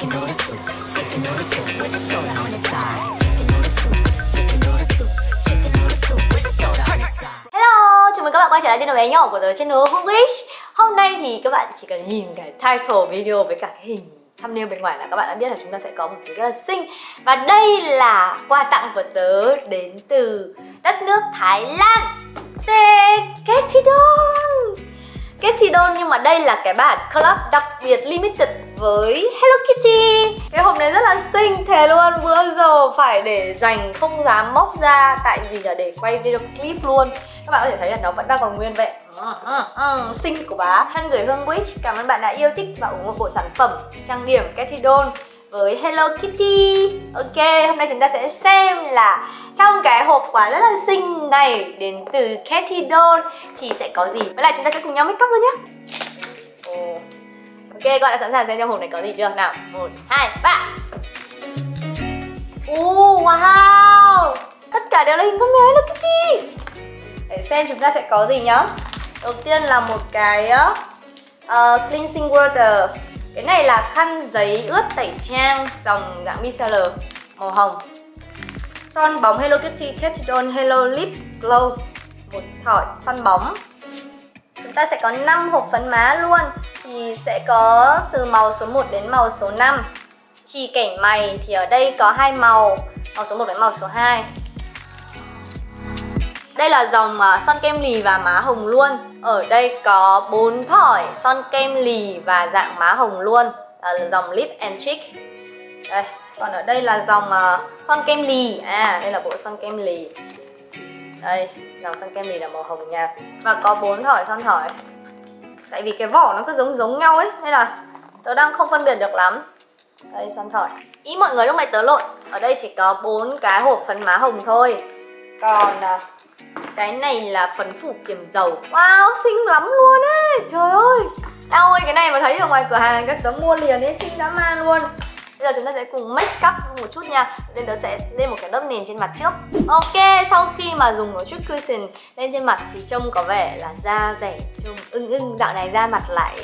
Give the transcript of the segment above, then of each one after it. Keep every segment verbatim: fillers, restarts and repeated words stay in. chicken noodle soup, chicken noodle soup with a soda on the side. Chicken noodle soup, chicken noodle soup, chicken noodle soup with a soda on the side. Hello, chào mừng các bạn quay trở lại channel bé nhỏ của tớ, channel Hương Witch. Hôm nay thì các bạn chỉ cần nhìn cái title video với cả cái hình thumbnail bên ngoài là các bạn đã biết là chúng ta sẽ có một thứ rất là xinh. Và đây là quà tặng của tớ đến từ đất nước Thái Lan, tên Ketidone. Ketidone, nhưng mà đây là cái bản collab đặc biệt limited với Hello Kitty. Cái hộp này rất là xinh, thề luôn, bữa giờ phải để dành không dám móc ra, tại vì là để quay video clip luôn. Các bạn có thể thấy là nó vẫn đang còn nguyên vậy. Ừ, ừ, ừ, xinh của bá. Thân gửi Hương Witch, cảm ơn bạn đã yêu thích và ủng hộ bộ sản phẩm trang điểm Ketidone với Hello Kitty. Ok, hôm nay chúng ta sẽ xem là trong cái hộp quà rất là xinh này đến từ Ketidone thì sẽ có gì. Với lại chúng ta sẽ cùng nhau make up luôn nhé. Oh. Ok, các bạn đã sẵn sàng xem trong hộp này có gì chưa? Nào, một, hai, ba. Oh, wow, tất cả đều là hình con bé Hello Kitty. Để xem chúng ta sẽ có gì nhá. Đầu tiên là một cái uh, cleansing water. Cái này là khăn giấy ướt tẩy trang dòng dạng micellar màu hồng. Son bóng Hello Kitty Ketidone Hello Lip Glow. Một thỏi son bóng. Chúng ta sẽ có năm hộp phấn má luôn. Thì sẽ có từ màu số một đến màu số năm. Chì kẻ mày thì ở đây có hai màu, màu số một với màu số hai. Đây là dòng son kem lì và má hồng luôn. Ở đây có bốn thỏi son kem lì và dạng má hồng luôn. Là dòng lip and cheek. Đây, còn ở đây là dòng son kem lì. À, đây là bộ son kem lì. Đây, dòng son kem lì là màu hồng nhạt. Và có bốn thỏi son thỏi. Tại vì cái vỏ nó cứ giống giống nhau ấy, nên là tớ đang không phân biệt được lắm. Đây, son thỏi. Ý mọi người lúc này tớ lộn. Ở đây chỉ có bốn cái hộp phấn má hồng thôi. Còn cái này là phấn phủ kiềm dầu. Wow, xinh lắm luôn ấy. Trời ơi, tao ơi, cái này mà thấy ở ngoài cửa hàng các tớ mua liền ấy, xinh dã man luôn. Bây giờ chúng ta sẽ cùng make up một chút nha. Nên tớ sẽ lên một cái lớp nền trên mặt trước. Ok, sau khi mà dùng một chút cushion lên trên mặt thì trông có vẻ là da rẻ, trông ưng ưng. Dạo này da mặt lại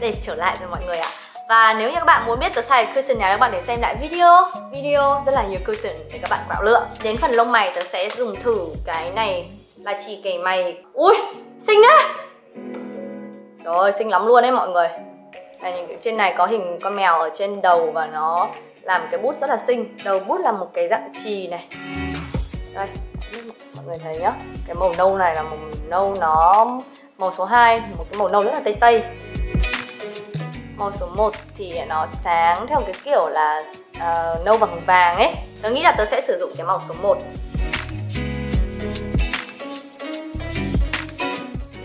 để trở lại rồi mọi người ạ. Và nếu như các bạn muốn biết tớ xài cushion nào, các bạn để xem lại video. Video rất là nhiều cushion để các bạn quạo lựa. Đến phần lông mày tớ sẽ dùng thử cái này là chì kẻ mày. Ui, xinh á. Trời ơi, xinh lắm luôn đấy mọi người. Đây, trên này có hình con mèo ở trên đầu và nó làm cái bút rất là xinh. Đầu bút là một cái dạng chì này. Đây, mọi người thấy nhá. Cái màu nâu này là màu nâu nó màu số hai, một cái màu nâu rất là tây tây. Màu số một thì nó sáng theo cái kiểu là uh, nâu vàng vàng ấy. Tớ nghĩ là tớ sẽ sử dụng cái màu số một.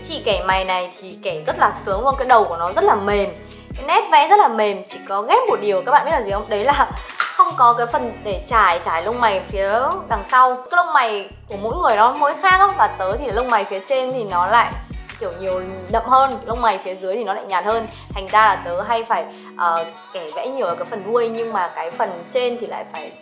Chì kẻ mày này thì kẻ rất là sướng luôn, cái đầu của nó rất là mềm. Cái nét vẽ rất là mềm, chỉ có ghét một điều các bạn biết là gì không? Đấy là không có cái phần để trải trải lông mày phía đằng sau. Cái lông mày của mỗi người nó mỗi khác đó. Và tớ thì lông mày phía trên thì nó lại kiểu nhiều đậm hơn, lông mày phía dưới thì nó lại nhạt hơn. Thành ra là tớ hay phải uh, kẻ vẽ nhiều ở cái phần đuôi, nhưng mà cái phần trên thì lại phải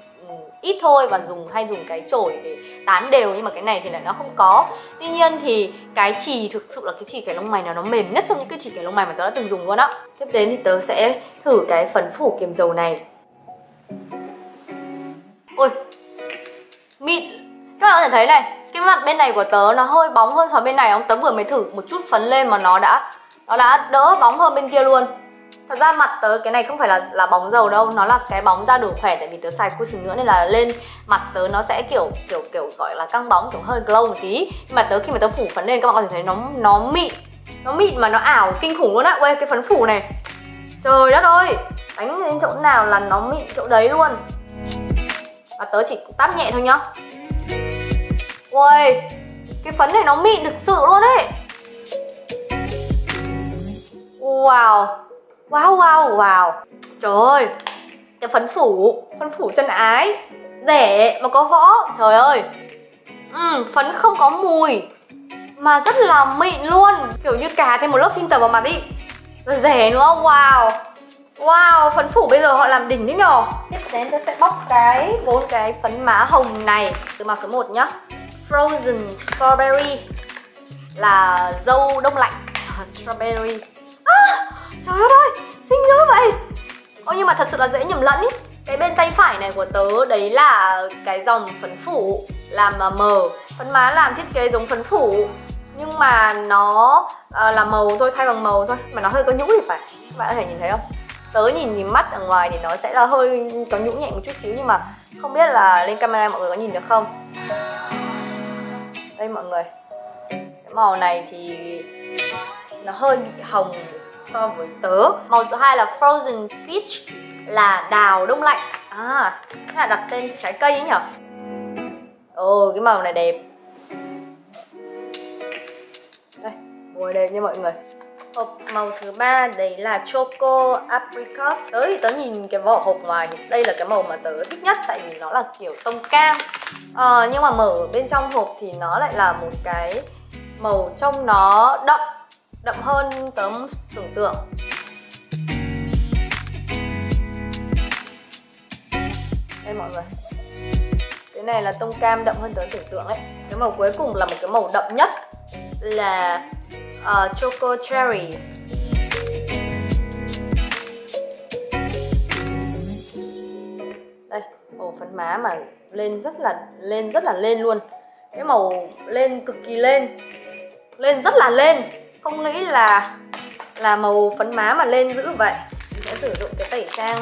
ít thôi, và dùng hay dùng cái chổi để tán đều, nhưng mà cái này thì lại nó không có. Tuy nhiên thì cái chì thực sự là cái chì kẻ lông mày nào nó mềm nhất trong những cái chì kẻ lông mày mà tớ đã từng dùng luôn á. Tiếp đến thì tớ sẽ thử cái phấn phủ kiềm dầu này. Ôi, mịn. Các bạn có thể thấy này, cái mặt bên này của tớ nó hơi bóng hơn so bên này không? Tớ vừa mới thử một chút phấn lên mà nó đã nó đã đỡ bóng hơn bên kia luôn. Thật ra mặt tớ cái này không phải là là bóng dầu đâu, nó là cái bóng da đủ khỏe, tại vì tớ xài cushion nữa nên là lên mặt tớ nó sẽ kiểu kiểu kiểu gọi là căng bóng, kiểu hơi glow một tí. Nhưng mà tớ khi mà tớ phủ phấn lên các bạn có thể thấy nó nó mịn, nó mịn mà nó ảo kinh khủng luôn á. Ui, cái phấn phủ này, trời đất ơi, đánh đến chỗ nào là nó mịn chỗ đấy luôn. Và tớ chỉ tát nhẹ thôi nhá. Ui, cái phấn này nó mịn thực sự luôn ấy. Wow, wow, wow, wow. Trời ơi, cái phấn phủ, phấn phủ chân ái, rẻ mà có võ. Trời ơi, ừ, phấn không có mùi mà rất là mịn luôn. Kiểu như cà thêm một lớp filter vào mặt đi. Rồi rẻ nữa, wow. Wow, phấn phủ bây giờ họ làm đỉnh đấy nhờ. Tiếp đến tôi sẽ bóc cái bốn cái phấn má hồng này. Từ màu số một nhá, Frozen Strawberry. Là dâu đông lạnh. Strawberry. À, trời ơi, xinh dữ vậy. Ôi nhưng mà thật sự là dễ nhầm lẫn ý. Cái bên tay phải này của tớ đấy là cái dòng phấn phủ làm mờ. Phấn má làm thiết kế giống phấn phủ, nhưng mà nó à, là màu thôi, thay bằng màu thôi. Mà nó hơi có nhũ thì phải. Các bạn có thể nhìn thấy không? Tớ nhìn nhìn mắt ở ngoài thì nó sẽ là hơi có nhũ nhẹ một chút xíu. Nhưng mà không biết là lên camera mọi người có nhìn được không. Đây mọi người, cái màu này thì nó hơi bị hồng so với tớ. Màu số hai là Frozen Peach, là đào đông lạnh. À, thế là đặt tên trái cây ấy nhở. Ồ, cái màu này đẹp. Đây, mùa đẹp nha mọi người. Hộp màu thứ ba đấy là Choco Apricot. Tớ thì tớ nhìn cái vỏ hộp ngoài thì đây là cái màu mà tớ thích nhất, tại vì nó là kiểu tông cam. Ờ, nhưng mà mở bên trong hộp thì nó lại là một cái màu trong nó đậm, đậm hơn tớ tưởng tượng. Đây mọi người, cái này là tông cam đậm hơn tớ tưởng tượng ấy. Cái màu cuối cùng là một cái màu đậm nhất, là uh, Choco Cherry. Đây, màu phấn má mà lên rất là lên, rất là lên luôn. Cái màu lên cực kỳ lên, lên rất là lên. Không nghĩ là là màu phấn má mà lên dữ vậy. Mình sẽ sử dụng cái tẩy trang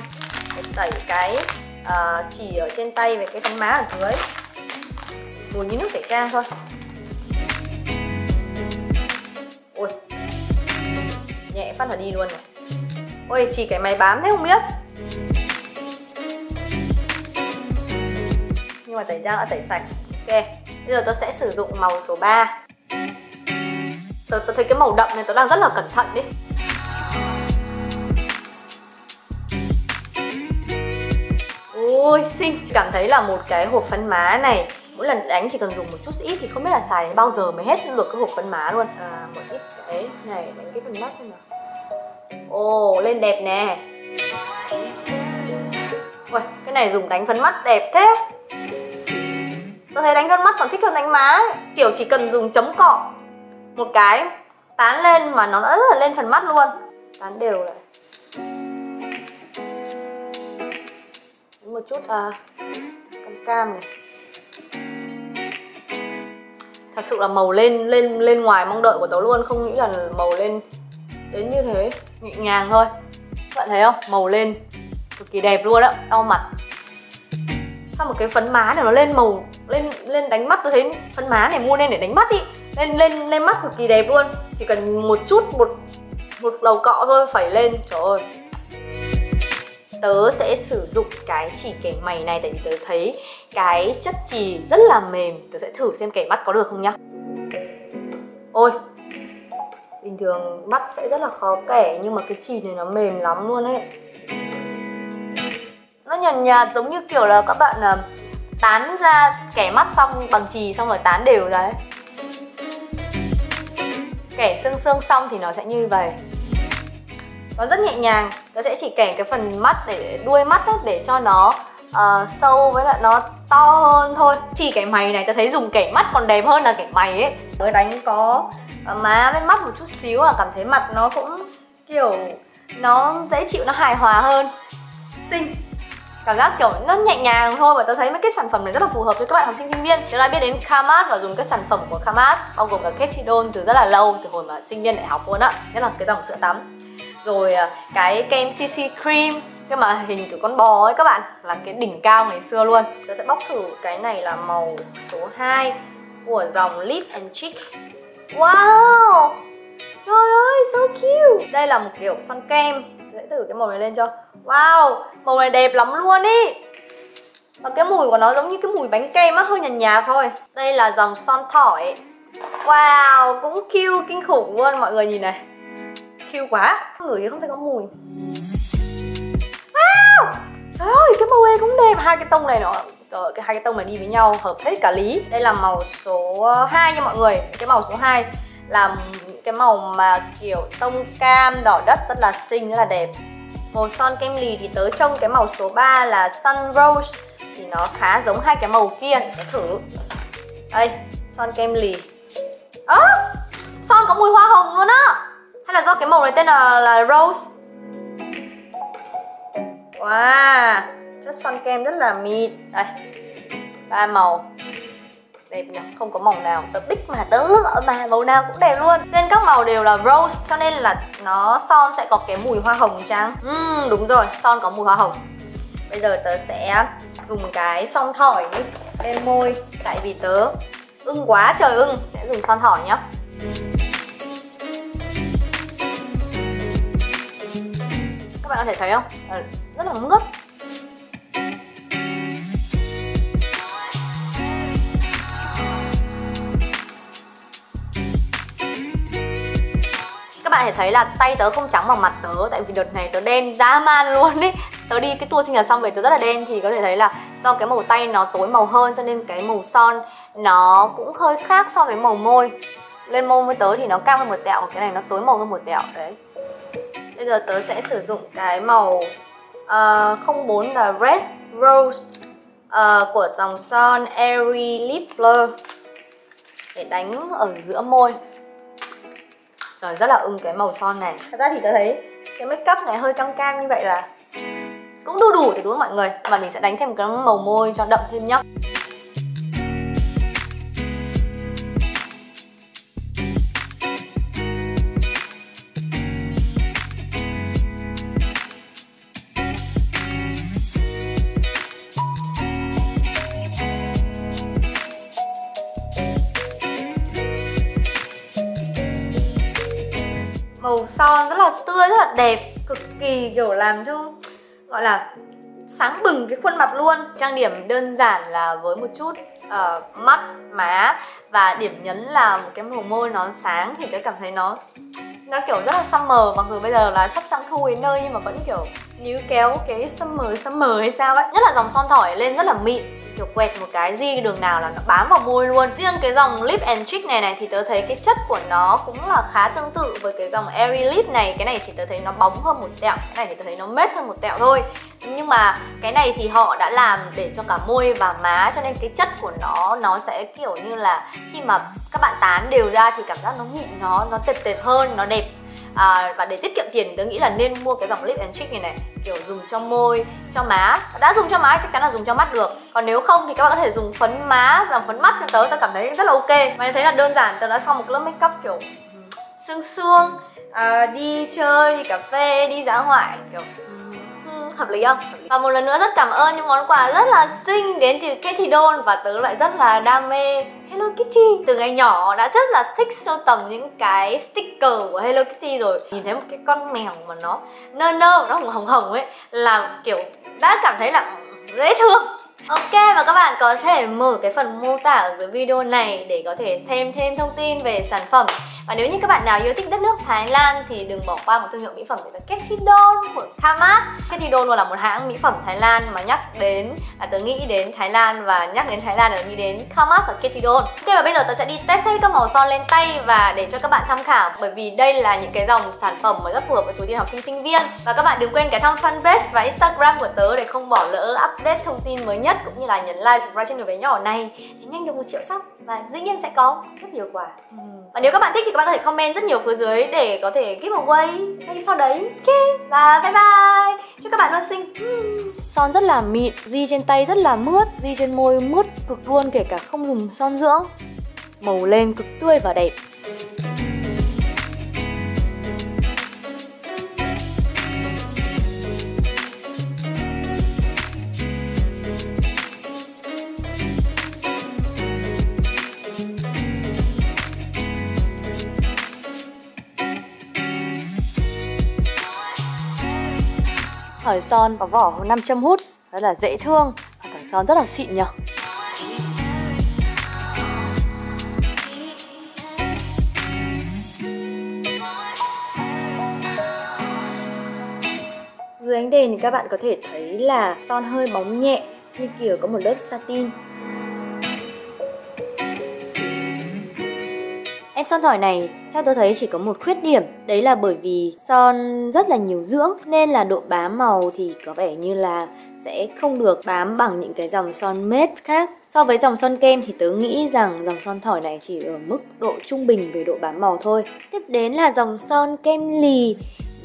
để tẩy cái uh, chỉ ở trên tay với cái phấn má ở dưới. Mùi như nước tẩy trang thôi. Ôi, nhẹ phát là đi luôn này. Ôi, chỉ cái máy bám thế không biết. Nhưng mà tẩy trang đã tẩy sạch. Ok, bây giờ tôi sẽ sử dụng màu số ba. Tớ, tớ thấy cái màu đậm này tớ đang rất là cẩn thận đi. Ôi xinh. Cảm thấy là một cái hộp phấn má này, mỗi lần đánh chỉ cần dùng một chút ít thì không biết là xài đến bao giờ mới hết được cái hộp phấn má luôn. À, một ít cái này đánh cái phần mắt xem nào. Ồ, lên đẹp nè. Ôi, cái này dùng đánh phấn mắt đẹp thế. Tớ thấy đánh con mắt còn thích hơn đánh má ấy. Kiểu chỉ cần dùng chấm cọ một cái tán lên mà nó đã rất là lên phần mắt luôn. Tán đều lại một chút à, cam cam này. Thật sự là màu lên lên lên ngoài mong đợi của tớ luôn, không nghĩ là màu lên đến như thế. Nhẹ nhàng thôi. Các bạn thấy không? Màu lên cực kỳ đẹp luôn á, đau mặt. Sao một cái phấn má này nó lên màu lên lên đánh mắt, tôi thấy phấn má này mua nên để đánh mắt đi. Lên lên lên mắt cực kỳ đẹp luôn. Chỉ cần một chút, một một đầu cọ thôi phải lên. Trời ơi. Tớ sẽ sử dụng cái chỉ kẻ mày này, tại vì tớ thấy cái chất chì rất là mềm. Tớ sẽ thử xem kẻ mắt có được không nhá. Ôi, bình thường mắt sẽ rất là khó kẻ, nhưng mà cái chì này nó mềm lắm luôn ấy. Nó nhàn nhạt, nhạt giống như kiểu là các bạn uh, tán ra kẻ mắt xong bằng chì, xong rồi tán đều đấy. Kẻ xương xương xong thì nó sẽ như vậy. Nó rất nhẹ nhàng. Tớ sẽ chỉ kẻ cái phần mắt, để đuôi mắt ấy, để cho nó uh, sâu với lại nó to hơn thôi. Chỉ kẻ mày này tớ thấy dùng kẻ mắt còn đẹp hơn là kẻ mày ấy. Tớ đánh có uh, má với mắt một chút xíu là cảm thấy mặt nó cũng kiểu nó dễ chịu, nó hài hòa hơn. Xinh. Cảm giác kiểu nó nhẹ nhàng thôi, và tớ thấy mấy cái sản phẩm này rất là phù hợp cho các bạn học sinh sinh viên. Tớ đã biết đến Karmart và dùng các sản phẩm của Karmart, bao gồm cả Ketidone từ rất là lâu, từ hồi mà sinh viên đại học luôn á, nhất là cái dòng sữa tắm. Rồi cái kem xê xê cream, cái mà hình của con bò ấy các bạn, là cái đỉnh cao ngày xưa luôn. Tớ sẽ bóc thử cái này là màu số hai của dòng Lip and Cheek. Wow, trời ơi, so cute. Đây là một kiểu son kem. Tớ sẽ thử cái màu này lên cho. Wow, màu này đẹp lắm luôn ý. Và cái mùi của nó giống như cái mùi bánh kem á, hơi nhàn nhạt, nhạt thôi. Đây là dòng son thỏi. Wow, cũng cute kinh khủng luôn. Mọi người nhìn này, cute quá. Ngửi thì không thấy có mùi. Wow, trời ơi, cái màu này cũng đẹp. Hai cái tông này nó, trời, cái hai cái tông này đi với nhau hợp hết cả lý. Đây là màu số hai nha mọi người. Cái màu số hai là những cái màu mà kiểu tông cam, đỏ đất, rất là xinh, rất là đẹp. Màu son kem lì thì tớ trông cái màu số ba là Sun Rose thì nó khá giống hai cái màu kia. Tớ thử. Đây, son kem lì. Ơ, à, son có mùi hoa hồng luôn á. Hay là do cái màu này tên là, là Rose. Wow, chất son kem rất là mịn. Đây, ba màu đẹp nhỉ, không có màu nào. Tớ đích mà tớ lựa mà màu nào cũng đẹp luôn. Trên các màu đều là rose, cho nên là nó son sẽ có cái mùi hoa hồng chăng? Uhm, đúng rồi, son có mùi hoa hồng. Bây giờ tớ sẽ dùng cái son thỏi đi lên môi, tại vì tớ ưng quá trời ưng. Sẽ dùng son thỏi nhá. Các bạn có thể thấy không? À, rất là mướt. Các bạn có thể thấy là tay tớ không trắng bằng mặt tớ, tại vì đợt này tớ đen dã man luôn ý. Tớ đi cái tour sinh nhật xong về tớ rất là đen, thì có thể thấy là do cái màu tay nó tối màu hơn, cho nên cái màu son nó cũng hơi khác so với màu môi. Lên môi với tớ thì nó cao hơn một tẹo, còn cái này nó tối màu hơn một tẹo đấy. Bây giờ tớ sẽ sử dụng cái màu uh, không bốn là Red Rose uh, của dòng son Airy Lip Blur để đánh ở giữa môi. Rồi, rất là ưng cái màu son này. Thật ra thì tớ thấy cái make up này hơi căng căng như vậy là cũng đủ đủ rồi đúng không mọi người? Mà mình sẽ đánh thêm một cái màu môi cho đậm thêm nhá. Màu son rất là tươi, rất là đẹp, cực kỳ kiểu làm cho gọi là sáng bừng cái khuôn mặt luôn. Trang điểm đơn giản là với một chút uh, mắt, má và điểm nhấn là một cái màu môi nó sáng, thì tôi cảm thấy nó nó kiểu rất là summer. Mặc dù bây giờ là sắp sang thu đến nơi nhưng mà vẫn kiểu níu kéo cái summer summer hay sao ấy. Nhất là dòng son thỏi lên rất là mịn, kiểu quẹt một cái gì đường nào là nó bám vào môi luôn. Riêng cái dòng Lip and Cheek này này thì tớ thấy cái chất của nó cũng là khá tương tự với cái dòng Airy Lip này. Cái này thì tớ thấy nó bóng hơn một tẹo, cái này thì tớ thấy nó mết hơn một tẹo thôi. Nhưng mà cái này thì họ đã làm để cho cả môi và má, cho nên cái chất của nó nó sẽ kiểu như là khi mà các bạn tán đều ra thì cảm giác nó mịn, nó nó tệt tệt hơn, nó đẹp. À, và để tiết kiệm tiền thì tớ nghĩ là nên mua cái dòng Lip and Cheek này này, kiểu dùng cho môi, cho má. Đã dùng cho má chắc chắn là dùng cho mắt được. Còn nếu không thì các bạn có thể dùng phấn má, làm phấn mắt cho tớ, tớ cảm thấy rất là ok. Mà thấy là đơn giản, tớ đã xong một lớp make up kiểu sương sương, à, đi chơi, đi cà phê, đi dã ngoại, kiểu hợp lý không? Và một lần nữa rất cảm ơn những món quà rất là xinh đến từ Ketidone. Và tớ lại rất là đam mê Hello Kitty. Từ ngày nhỏ đã rất là thích sưu tầm những cái sticker của Hello Kitty rồi. Nhìn thấy một cái con mèo mà nó nơ nơ, nó hồng hồng ấy là kiểu đã cảm thấy là dễ thương. Ok, và các bạn có thể mở cái phần mô tả ở dưới video này để có thể thêm thêm thông tin về sản phẩm. Và nếu như các bạn nào yêu thích đất nước Thái Lan thì đừng bỏ qua một thương hiệu mỹ phẩm là Ketidone của Karmart. Ketidone luôn là một hãng mỹ phẩm Thái Lan mà nhắc đến là tớ nghĩ đến Thái Lan, và nhắc đến Thái Lan là nghĩ đến Karmart và Ketidone. Ok, và bây giờ tớ sẽ đi test các màu son lên tay và để cho các bạn tham khảo, bởi vì đây là những cái dòng sản phẩm mà rất phù hợp với túi tiền học sinh sinh viên. Và các bạn đừng quên cái thăm fanpage và Instagram của tớ để không bỏ lỡ update thông tin mới nhất, cũng như là nhấn like, subscribe channel bé nhỏ này để nhanh được một triệu sub, và dĩ nhiên sẽ có rất nhiều quà. Và nếu các bạn thích thì các bạn có thể comment rất nhiều phía dưới để có thể giveaway ngay sau đấy. Ok, và bye bye. Chúc các bạn luôn xinh. Son rất là mịn, di trên tay rất là mướt, di trên môi mướt cực luôn, kể cả không dùng son dưỡng. Màu lên cực tươi và đẹp. Thỏi son có vỏ năm châm hút, rất là dễ thương, và thỏi son rất là xịn nhở. Dưới ánh đèn thì các bạn có thể thấy là son hơi bóng nhẹ, như kiểu có một lớp satin. Em son thỏi này theo tôi thấy chỉ có một khuyết điểm, đấy là bởi vì son rất là nhiều dưỡng nên là độ bám màu thì có vẻ như là sẽ không được bám bằng những cái dòng son mết khác. So với dòng son kem thì tớ nghĩ rằng dòng son thỏi này chỉ ở mức độ trung bình về độ bám màu thôi. Tiếp đến là dòng son kem lì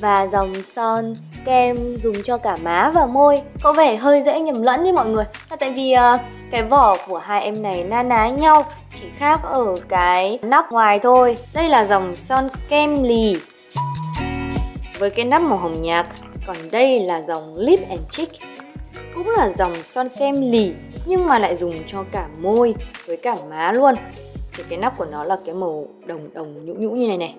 và dòng son kem dùng cho cả má và môi. Có vẻ hơi dễ nhầm lẫn đấy mọi người, là tại vì uh, cái vỏ của hai em này na ná nhau, chỉ khác ở cái nắp ngoài thôi. Đây là dòng son kem lì với cái nắp màu hồng nhạt, còn đây là dòng lip and cheek, cũng là dòng son kem lì nhưng mà lại dùng cho cả môi với cả má luôn. Thì cái nắp của nó là cái màu đồng đồng nhũ nhũ như này này.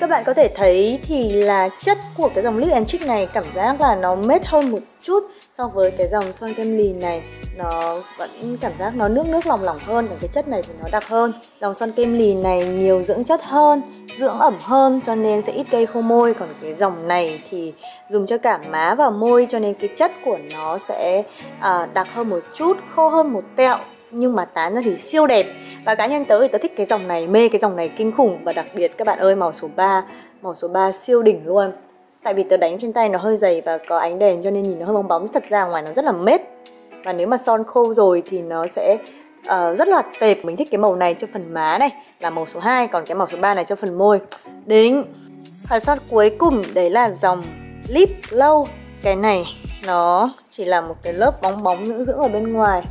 Các bạn có thể thấy thì là chất của cái dòng lip and cheek này cảm giác là nó mết hơn một chút so với cái dòng son kem lì này. Nó vẫn cảm giác nó nước nước lỏng lỏng hơn, còn cái chất này thì nó đặc hơn. Dòng son kem lì này nhiều dưỡng chất hơn, dưỡng ẩm hơn cho nên sẽ ít gây khô môi. Còn cái dòng này thì dùng cho cả má và môi cho nên cái chất của nó sẽ à, đặc hơn một chút, khô hơn một tẹo. Nhưng mà tán ra thì siêu đẹp. Và cá nhân tớ thì tớ thích cái dòng này, mê cái dòng này kinh khủng. Và đặc biệt các bạn ơi, màu số ba, màu số ba siêu đỉnh luôn. Tại vì tớ đánh trên tay nó hơi dày và có ánh đèn cho nên nhìn nó hơi bóng bóng. Thật ra ngoài nó rất là mết, và nếu mà son khô rồi thì nó sẽ uh, rất là tệp. Mình thích cái màu này cho phần má này là màu số hai, còn cái màu số ba này cho phần môi. Đính. Và son cuối cùng đấy là dòng lip glow. Cái này nó chỉ là một cái lớp bóng bóng dưỡng dưỡng ở bên ngoài,